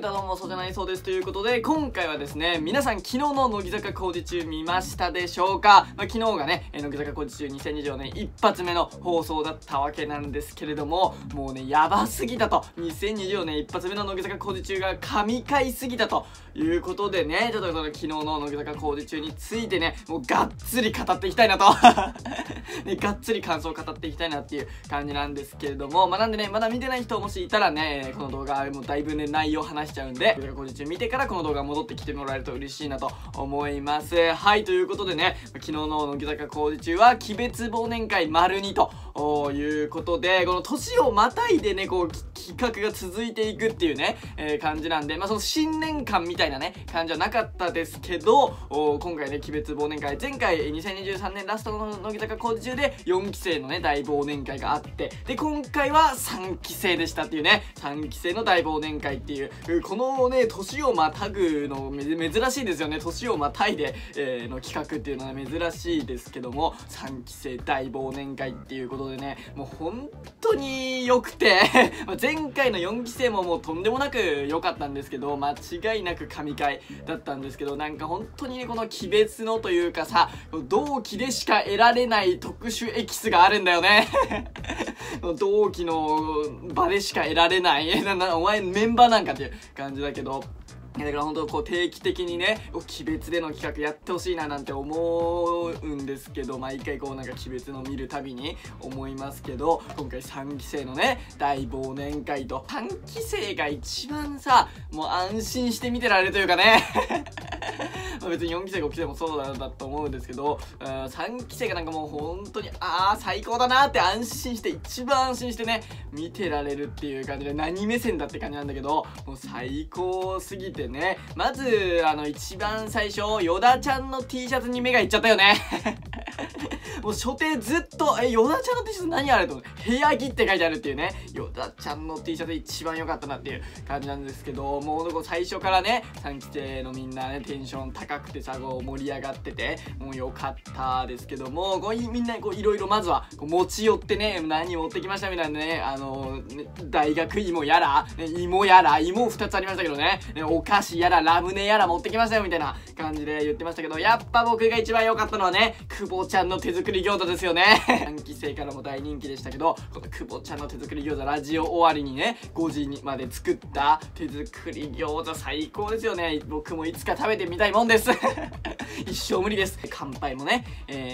ネタどうも、そうじゃないそうですということで、今回はですね、皆さん昨日の乃木坂工事中見ましたでしょうか。昨日がね、乃木坂工事中2024年一発目の放送だったわけなんですけれども、もうね、やばすぎたと。2024年一発目の乃木坂工事中が神回すぎたということでね、ちょっとその昨日の乃木坂工事中についてね、もうがっつり語っていきたいなと、ね、がっつり感想を語っていきたいなっていう感じなんですけれども、まあ、なんでね、まだ見てない人もしいたらね、この動画もうだいぶね、内容話しちゃうんで、乃木坂工事中見てからこの動画戻ってきてもらえると嬉しいなと思います。はい、ということでね、昨日の乃木坂工事中は鬼滅忘年会○2ということで、この年をまたいでね、こう企画が続いていくっていうね、感じなんで、まあその新年間みたいなね感じはなかったですけど、今回ね、鬼滅忘年会、前回2023年ラストの乃木坂工事中で4期生のね大忘年会があって、で今回は3期生でしたっていうね、3期生の大忘年会っていう、このね年をまたぐの珍しいですよね。年をまたいで、の企画っていうのは珍しいですけども、3期生大忘年会っていうことでね、もう本当に良くて前回の4期生ももうとんでもなく良かったんですけど、間違いなく神回だったんですけど、なんか本当にね、この鬼滅のというかさ、同期でしか得られない特殊エキスがあるんだよね同期の場でしか得られないお前メンバーなんかっていう感じだけど、だから本当こう定期的にね、鬼滅での企画やってほしいななんて思うんですけど、毎回こうなんか鬼滅の見るたびに思いますけど、今回3期生のね大忘年会と、3期生が一番さ、もう安心して見てられるというかねまあ別に4期生5期生もそうなんだと思うんですけど、3期生がなんかもう本当にああ最高だなって安心して、一番安心してね見てられるっていう感じで、何目線だって感じなんだけど、もう最高すぎてね、まず一番最初与田ちゃんの T シャツに目がいっちゃったよねもう初手ずっと「与田ちゃんの T シャツ何あれ?」と思って「部屋着」って書いてあるっていうね、与田ちゃんの T シャツ一番良かったなっていう感じなんですけど、もう最初からね3期生のみんなねテンション高くてさ、こう盛り上がっててもう良かったですけども、こうみんなこういろいろまずはこう持ち寄ってね、何持ってきましたみたいなね、大学芋やら芋やら芋2つありましたけどね、お菓子やらラムネやら持ってきましたよみたいな感じで言ってましたけど、やっぱ僕が一番良かったのはね、久保ちゃんの手作り餃子ですよね3期生からも大人気でしたけど、この久保ちゃんの手作り餃子、ラジオ終わりにね5時にまで作った手作り餃子最高ですよね。僕もいつか食べてみたいもんです一生無理です。乾杯もね、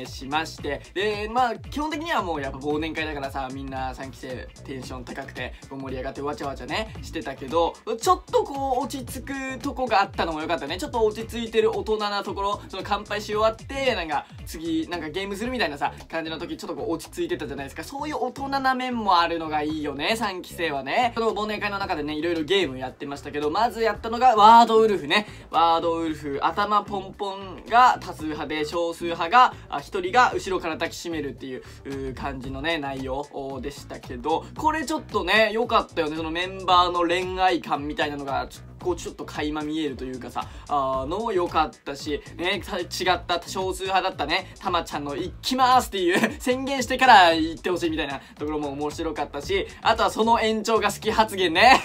しまして、でまあ基本的にはもうやっぱ忘年会だからさ、みんな3期生テンション高くて盛り上がってわちゃわちゃねしてたけど、ちょっとこう落ち着くとこがあったのもよかったね。ちょっと落ち着いてる大人なところ、その乾杯し終わってなんか次なんかゲームするみたいなさ感じの時、ちょっとこう落ち着いてたじゃないですか。そういう大人な面もあるのがいいよね、3期生はね。その忘年会の中でね、いろいろゲームやってましたけど、まずやったのがワードウルフね。ワードウルフ、頭ポンポンが多数派で、少数派が1人が後ろから抱きしめるっていう感じのね内容でしたけど、これちょっとね良かったよね。そのメンバーの恋愛感みたいなのがちょっと垣間見えるというかさ、の良かったしね、違った少数派だったねたまちゃんの「いきます」っていう宣言してから行ってほしいみたいなところも面白かったし、あとはその延長が好き発言ね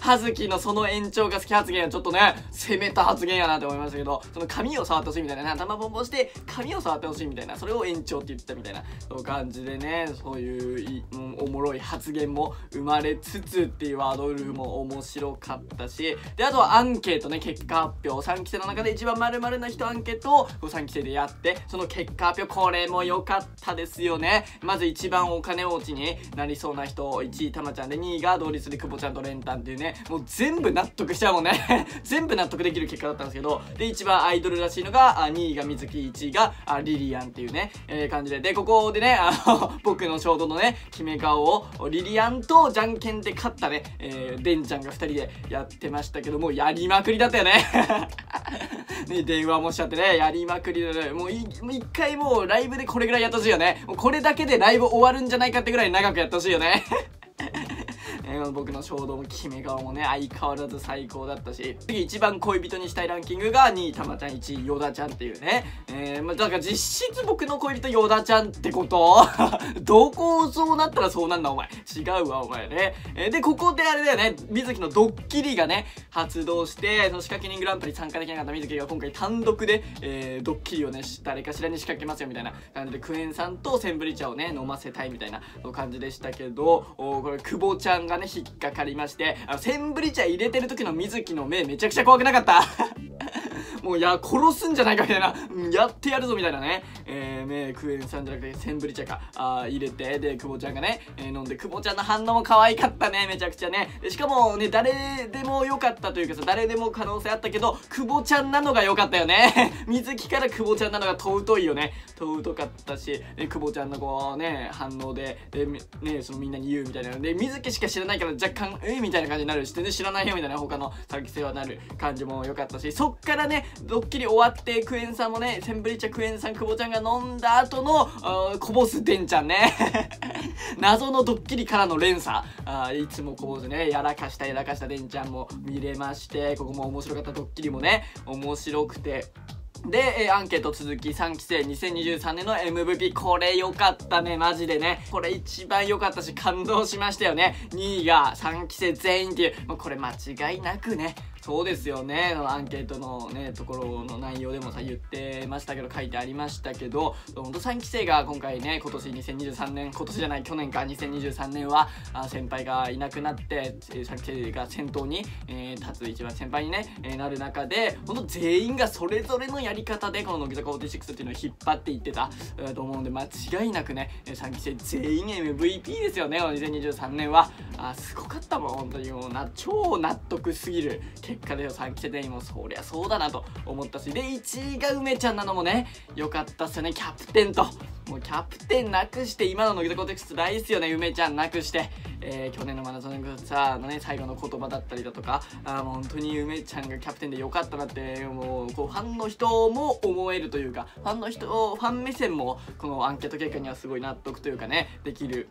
葉月のその延長が好き発言はちょっとね攻めた発言やなって思いましたけど、その髪を触ってほしいみたいな、頭ボンボンして髪を触ってほしいみたいな、それを延長って言ってたみたいな感じでね、そういうおもろい発言も生まれつつっていうワードウルフも面白かったし、であとはアンケートね、結果発表、3期生の中で一番○○な人アンケートを3期生でやって、その結果発表、これも良かったですよね。まず一番お金持ちになりそうな人、1位たまちゃんで、2位が同率で久保ちゃんと蓮たんっていうね、もう全部納得しちゃうもんね全部納得できる結果だったんですけど、で一番アイドルらしいのが2位が水木、1位がリリアンっていうね、感じで、でここでね僕の衝動のね決め顔をリリアンとじゃんけんで勝ったね、デンちゃんが2人でやってましたけど、もうやりまくりだったよねね、電話もしちゃってね、やりまくりで、もう一回もうライブでこれぐらいやってほしいよね。もうこれだけでライブ終わるんじゃないかってぐらい長くやってほしいよね辺の僕の衝動も決め顔もね、相変わらず最高だったし、次一番恋人にしたいランキングが2位たまちゃん、1位よだちゃんっていうね。まあだから実質僕の恋人よだちゃんってことどこをそうなったらそうなんだお前、違うわお前ね。でここであれだよね、水木のドッキリがね発動して、その仕掛け人グランプリ参加できなかった水木が今回単独で、ドッキリをね誰かしらに仕掛けますよみたいな感じで、クエン酸とセンブリ茶をね飲ませたいみたいな感じでしたけど、これ久保ちゃんがね引っかかりまして、センブリ茶入れてる時の水木の目めちゃくちゃ怖くなかったもういや殺すんじゃないかみたいな、やってやるぞみたいなね、クエン酸じゃなくてセンブリ茶か入れて、で久保ちゃんがね、飲んで、久保ちゃんの反応も可愛かったねめちゃくちゃね。しかもね誰でも良かったというかさ、誰でも可能性あったけど久保ちゃんなのが良かったよね水木から久保ちゃんなのが尊いよね、尊かったし、久保ちゃんのこうね反応で、ねそのみんなに言うみたいなので、水木しか知らないから若干みたいな感じになるし、全然知らないよみたいな他の作成はなる感じも良かったし、そっからねドッキリ終わってクエン酸もね、センブリ茶クエン酸久保ちゃんが飲んだ後のこぼすデンちゃんね謎のドッキリからの連鎖、いつもこぼすね、やらかしたデンちゃんも見れまして、ここも面白かった。ドッキリもね面白くて、でアンケート続き3期生2023年の MVP、 これ良かったねマジでね、これ一番良かったし感動しましたよね。2位が3期生全員っていう、これ間違いなくねそうですよね。アンケートのねところの内容でもさ言ってましたけど、書いてありましたけど、ほんと3期生が今回ね、今年2023年今年じゃない去年か2023年は先輩がいなくなって、3期生が先頭に、立つ一番先輩に、ねなる中で、ほんと全員がそれぞれのやり方でこの乃木坂46っていうのを引っ張っていってたと思うんで、間違いなくね3期生全員 MVP ですよね2023年は。すごかったもん本当に、もう超納得すぎる結果で、3期生全員もそりゃそうだなと思ったし、で1位が梅ちゃんなのもね良かったっすよね。キャプテンと、もうキャプテンなくして今の乃木坂46大っすよね、梅ちゃんなくして。去年のマラソンのさのね最後の言葉だったりだとか、もう本当に梅ちゃんがキャプテンで良かったなって、もうこうファンの人も思えるというか、ファン目線もこのアンケート結果にはすごい納得というかねできる、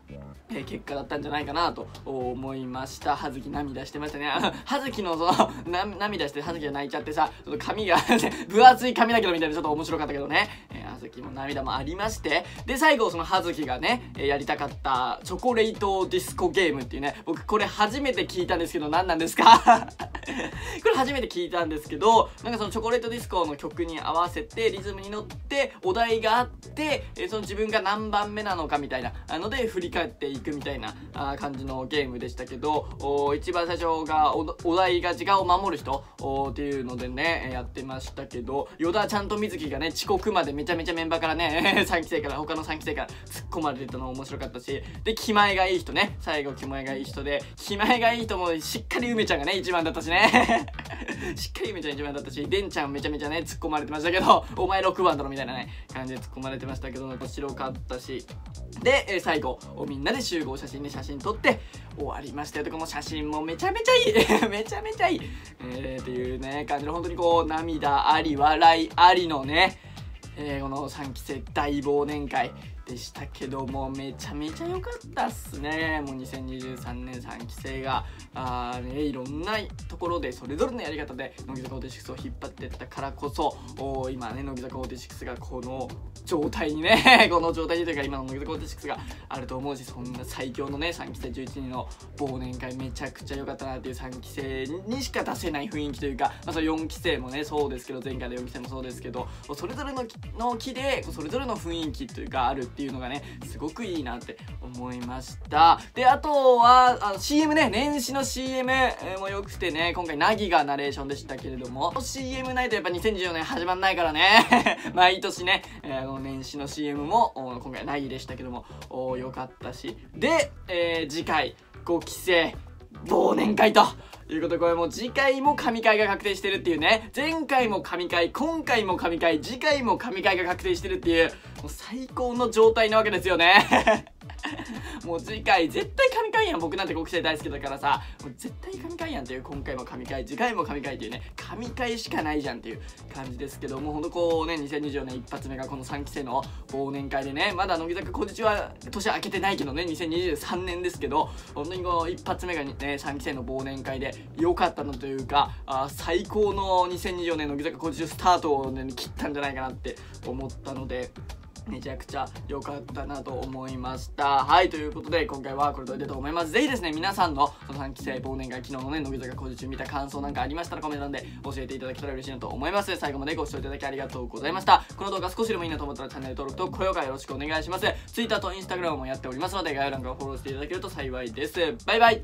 結果だったんじゃないかなと思いました。葉月涙してましたね葉月のその涙して葉月が泣いちゃってさ、ちょっと髪が分厚い髪だけどみたいな、ちょっと面白かったけどね、葉月も涙もありまして、で最後その葉月がねやりたかったチョコレートディスコゲームっていうね、僕これ初めて聞いたんですけど何なんですかこれ初めて聞いたんですけど、なんかそのチョコレートディスコの曲に合わせてリズムに乗ってお題があって、その自分が何番目なのかみたいなので振り返っていくみたいな感じのゲームでしたけど、一番最初がお題が時間を守る人っていうのでねやってましたけど、依田ちゃんと水木がね遅刻までめちゃめちゃメンバーからね3期生から他の3期生から突っ込まれてたの面白かったし、で気前がいい人ね、最後気前がいい人で、気前がいい人もしっかり梅ちゃんがね一番だったしねしっかり梅ちゃん一番だったし、でんちゃんめちゃめちゃね突っ込まれてましたけど、お前6番だろみたいなね感じで突っ込まれてましたけど面白かったし、で最後みんなで集合写真で写真撮って終わりましたよ。でこの写真もめちゃめちゃいいめちゃめちゃいい、っていうね感じの、本当にこう涙あり笑いありのね、この3期生大忘年会でしたけども、めちゃめちゃ良かったっすね。もう2023年3期生がいろんなところでそれぞれのやり方で乃木坂46を引っ張っていったからこそ、今ね乃木坂46がこの状態にねこの状態にというか今の乃木坂46があると思うし、そんな最強のね3期生11人の忘年会めちゃくちゃ良かったなっていう、3期生にしか出せない雰囲気というか、その4期生もねそうですけど、前回の4期生もそうですけど、それぞれの期でそれぞれの雰囲気というかあるっていうのがねすごくいいなって思いました。であとはCM ね、年始の CM も良くてね、今回凪がナレーションでしたけれども、 CM ないとやっぱ2014年始まんないからね毎年ね、年始の CM も今回凪でしたけども良かったし、で、次回5期生忘年会ということで、これもう次回も神回が確定してるっていうね、前回も神回今回も神回次回も神回が確定してるっていう、もう最高の状態なわけですよねもう次回絶対神回やん。僕なんて国際大好きだからさ、もう絶対神回やんという、今回も神回次回も神回というね、神回しかないじゃんっていう感じですけども、ほんとこうね2024年一発目がこの3期生の忘年会でね、まだ乃木坂こんにちは年明けてないけどね、2023年ですけど、本当にこう一発目がね3期生の忘年会で良かったのというか、最高の2024年乃木坂こんにちはスタートを、ね、切ったんじゃないかなって思ったので。めちゃくちゃ良かったなと思いました。はい、ということで今回はこれで終わりたいと思います。ぜひですね皆さんの3期生忘年会、昨日のね乃木坂工事中見た感想なんかありましたらコメント欄で教えていただけたら嬉しいなと思います。最後までご視聴いただきありがとうございました。この動画少しでもいいなと思ったらチャンネル登録と高評価よろしくお願いします。 Twitter と Instagram もやっておりますので概要欄からフォローしていただけると幸いです。バイバイ。